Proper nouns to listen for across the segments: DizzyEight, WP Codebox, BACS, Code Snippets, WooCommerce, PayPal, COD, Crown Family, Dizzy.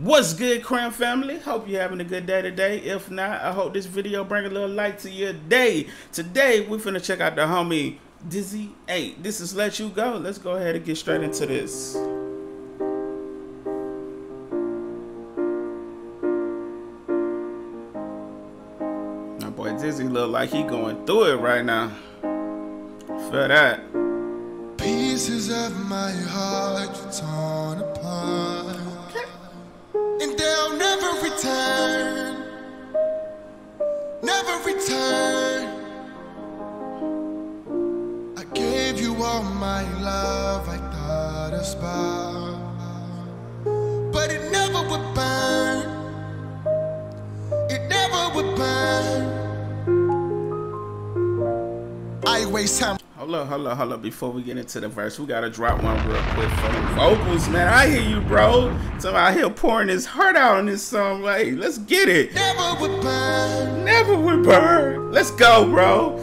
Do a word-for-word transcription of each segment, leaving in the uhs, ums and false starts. What's good, Crown Family? Hope you're having a good day today. If not, I hope this video bring a little light to your day. Today, we're finna check out the homie DizzyEight. This is Let You Go. Let's go ahead and get straight into this. My boy Dizzy look like he going through it right now. For that. Pieces of my heart torn apart. Return, never return. I gave you all my love, I thought a spark, but it never would burn. It never would burn. I waste time. Hold up, hold up, hold up. Before we get into the verse, we gotta drop one real quick for the vocals, man. I hear you, bro. So I hear pouring his heart out on this song. Like, let's get it. Never would burn. Never would burn. Let's go, bro.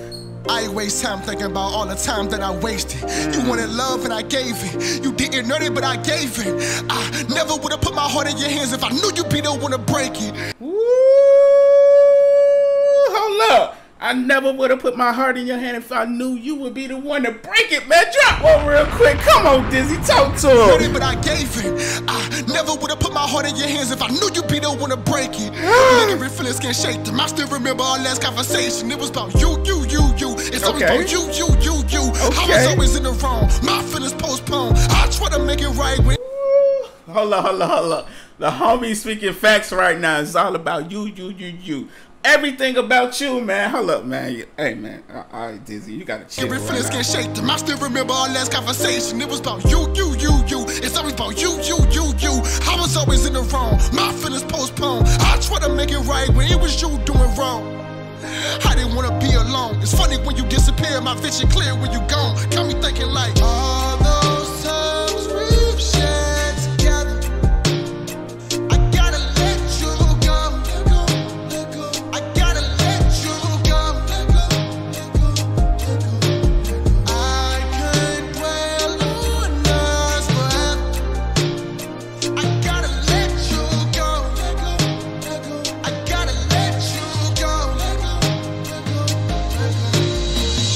I waste time thinking about all the time that I wasted. Mm. You wanted love and I gave it. You didn't earn it, but I gave it. I never would have put my heart in your hands if I knew you'd be the one to break it. Woo! Hold up. I never would have put my heart in your hand if I knew you would be the one to break it, man. Drop one real quick. Come on, Dizzy. Talk to him. But I gave it. I never would have put my heart in your hands if I knew you'd be the one to break it. Every feelings can shake them. I still remember our last conversation. It was about you, you, you, you. It's always okay. About you, you, you, you. Okay. I was always in the wrong. My feelings postponed. I try to make it right when. Hold up, hold up, hold up. The homie speaking facts right now. It's all about you, you, you, you. Everything about you, man. Hold up, man. Hey, man. All right, Dizzy, you gotta chill. Every feelings can shake them. I still remember our last conversation. It was about you, you, you, you. It's always about you, you, you, you. I was always in the wrong. My feelings postponed. I try to make it right when it was you doing wrong. I didn't wanna be alone. It's funny when you disappear. My vision clear when you gone. Got me thinking like all those times we've shared.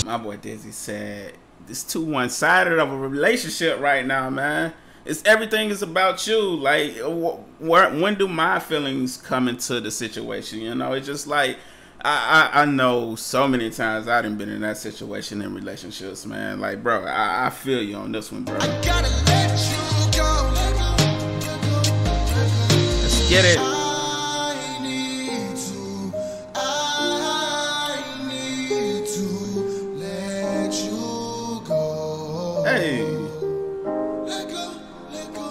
My boy Dizzy said, it's too one-sided of a relationship right now, man. It's everything is about you. Like, wh when do my feelings come into the situation? You know, it's just like, I, I, I know so many times I done been in that situation in relationships, man. Like, bro, I, I feel you on this one, bro. I gotta let you go. Let's get it. Hey. Let go, let go,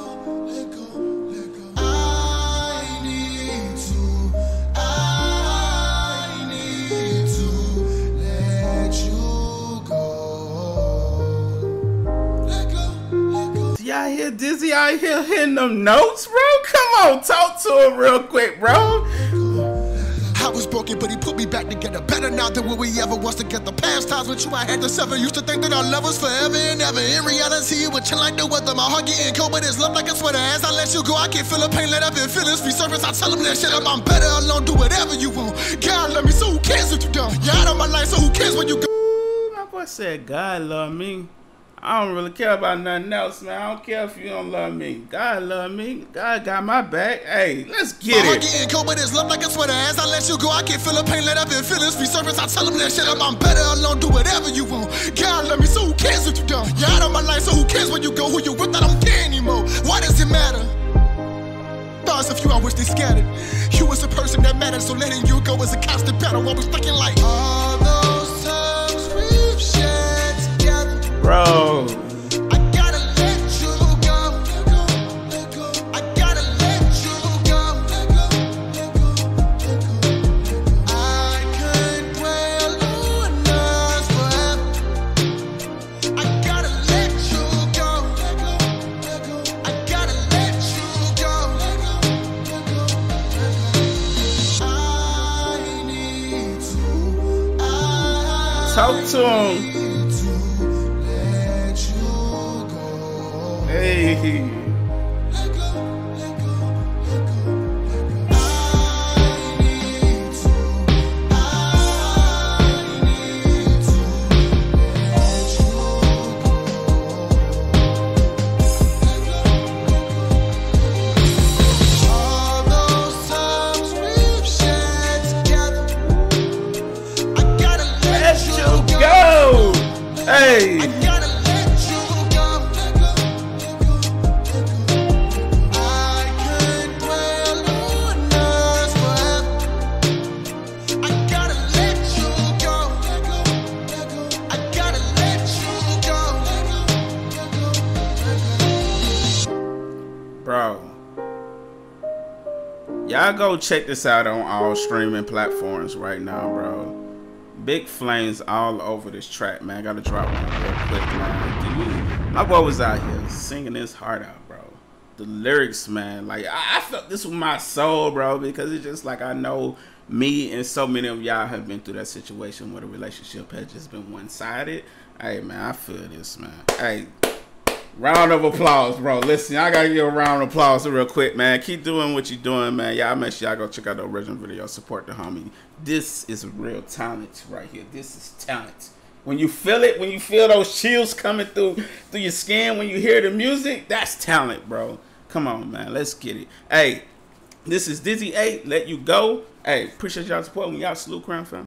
let go, let go. I need to, I need to let you go. Let go, let go. Y'all hear Dizzy out here hitting them notes, bro? Come on, talk to him real quick, bro. I was broken, but he put me back together. Better now than what we ever was together. Past times with you, I had to suffer. Used to think that our love was forever and ever. In reality, it would chill like no weather. My heart getting cold, but it's love like a sweater. As I let you go, I can't feel the pain. Let up and feelings resurface. I tell him that shit up. I'm better alone. Do whatever you want. God love me, so who cares if you don't? You're out of my life, so who cares when you go? My boy said, God love me. I don't really care about nothing else, man. I don't care if you don't love me. God love me. God got my back. Hey, let's get my it. I'm getting cold, but it's love like a sweater. As I let you go, I can't feel the pain. Let up and feelings resurface. I tell him that shit up. I'm better alone. Do whatever you want. God love me, so who cares if you don't? You're out of my life, so who cares when you go? Who you with? I don't care anymore. Why does it matter? Thoughts of you, I wish they scattered. You was a person that mattered, so letting you go is a constant battle. I was thinking like all those times we've shared. Bro, I gotta let you go. Let go, let go. I gotta let you go. Let go, let go, let go. I could dwell on us forever. I gotta let you go. Let go, let go. I gotta let you go. Let go, let go, let go. I need to. I talk to him. Hey. Let go, let go, let go. Y'all go check this out on all streaming platforms right now, bro. Big flames all over this track, man. I gotta drop one real quick, man. Dude, my boy was out here singing his heart out, bro. The lyrics, man, like I, I felt this with my soul, bro, because it's just like I know me and so many of y'all have been through that situation where the relationship has just been one-sided. Hey, man, I feel this, man. Hey, round of applause, bro. Listen, I gotta give you a round of applause real quick, man. Keep doing what you're doing, man. Y'all make sure y'all go check out the original video. Support the homie. This is real talent right here. This is talent. When you feel it, when you feel those chills coming through through your skin, when you hear the music, that's talent, bro. Come on, man. Let's get it. Hey, this is DizzyEight. Let you go. Hey, appreciate y'all support. When y'all salute Crown Family.